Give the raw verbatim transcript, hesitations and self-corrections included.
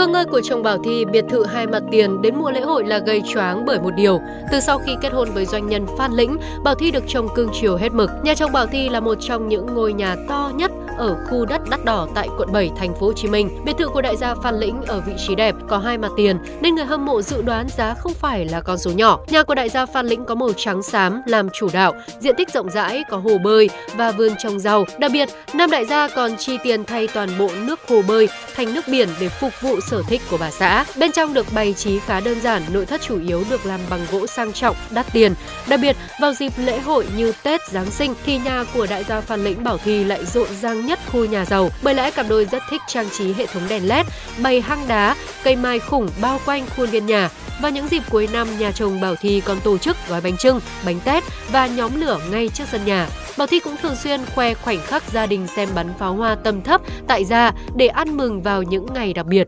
Cơ ngơi của chồng Bảo Thy biệt thự hai mặt tiền đến mùa lễ hội là gây choáng bởi một điều. Từ sau khi kết hôn với doanh nhân Phan Lĩnh, Bảo Thy được chồng cưng chiều hết mực. Nhà chồng Bảo Thy là một trong những ngôi nhà to nhất ở khu đất đắt đỏ tại quận bảy, thành phố Hồ Chí Minh. Biệt thự của đại gia Phan Lĩnh ở vị trí đẹp, có hai mặt tiền nên người hâm mộ dự đoán giá không phải là con số nhỏ. Nhà của đại gia Phan Lĩnh có màu trắng xám làm chủ đạo, diện tích rộng rãi, có hồ bơi và vườn trồng rau. Đặc biệt, nam đại gia còn chi tiền thay toàn bộ nước hồ bơi thành nước biển để phục vụ sở thích của bà xã. Bên trong được bày trí khá đơn giản, nội thất chủ yếu được làm bằng gỗ sang trọng, đắt tiền. Đặc biệt, vào dịp lễ hội như Tết, Giáng sinh thì nhà của đại gia Phan Lĩnh Bảo Thy lại rộn ràng nhất khu nhà giàu. Bởi lẽ cặp đôi rất thích trang trí hệ thống đèn led, bày hang đá, cây mai khủng bao quanh khuôn viên nhà. Và những dịp cuối năm, nhà chồng Bảo Thy còn tổ chức gói bánh chưng, bánh tét và nhóm lửa ngay trước sân nhà. Bảo Thy cũng thường xuyên khoe khoảnh khắc gia đình xem bắn pháo hoa tầm thấp tại gia để ăn mừng vào những ngày đặc biệt.